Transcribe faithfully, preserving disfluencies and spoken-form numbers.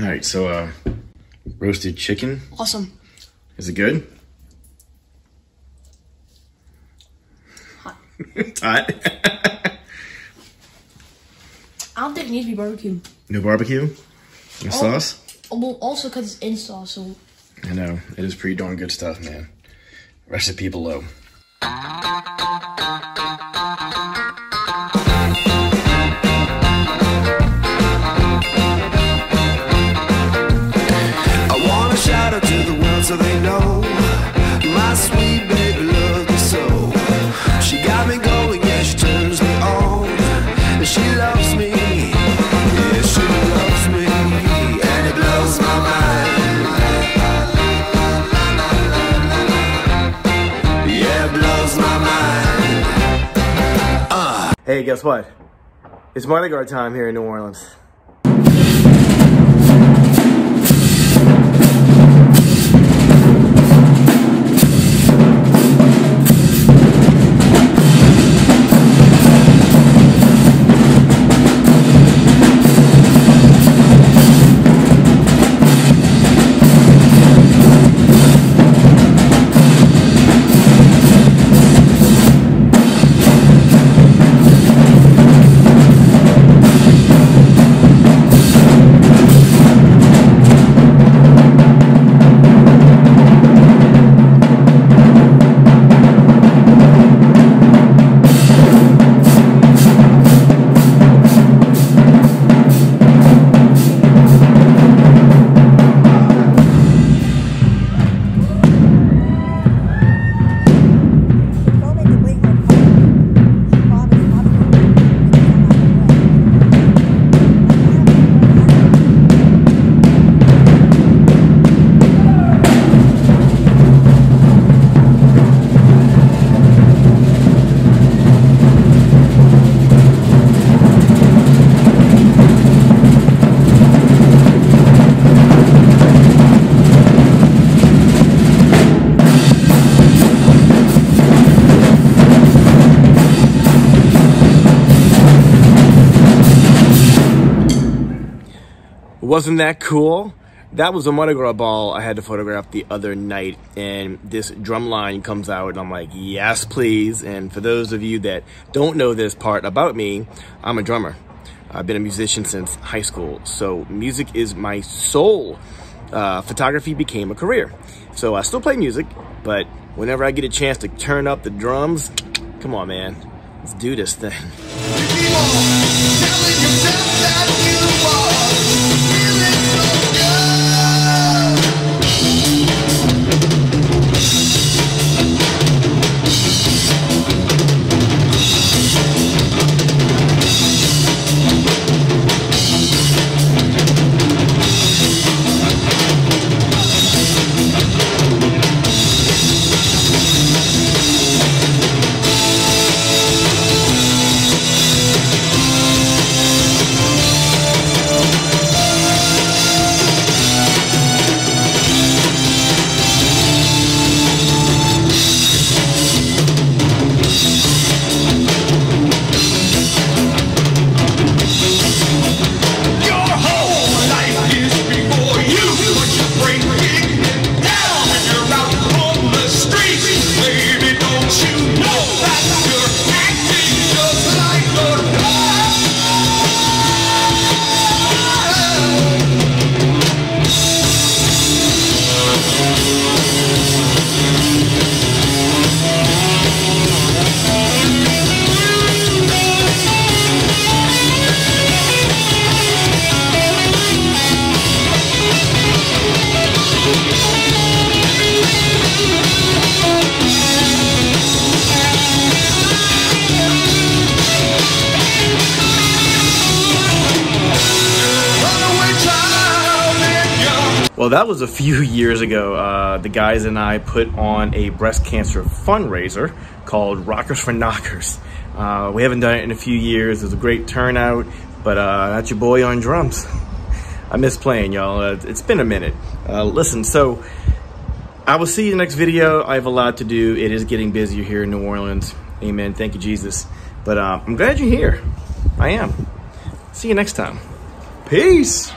All right, so uh, roasted chicken. Awesome. Is it good? Hot. It's hot. I don't think it needs to be barbecue. No barbecue? No oh, sauce? Well, also because it's in sauce. So. I know. It is pretty darn good stuff, man. Recipe below. So they know my sweet baby loved me so. She got me going, yeah, she turns me on. And she loves me, yeah, she loves me. And it blows my mind. Yeah, it blows my mind. uh. Hey, guess what? It's Mardi Gras time here in New Orleans. Wasn't that cool? That was a Mardi Gras ball I had to photograph the other night, and this drum line comes out and I'm like, yes please. And for those of you that don't know this part about me, I'm a drummer. I've been a musician since high school, so music is my soul. Uh, photography became a career. So I still play music, but whenever I get a chance to turn up the drums, come on man, let's do this thing. Keep on telling yourself that you are. Well, that was a few years ago. Uh, the guys and I put on a breast cancer fundraiser called Rockers for Knockers. Uh, we haven't done it in a few years. It was a great turnout, but uh, that's your boy on drums. I miss playing, y'all. Uh, it's been a minute. Uh, listen, so I will see you in the next video. I have a lot to do. It is getting busier here in New Orleans. Amen. Thank you, Jesus. But uh, I'm glad you're here. I am. See you next time. Peace.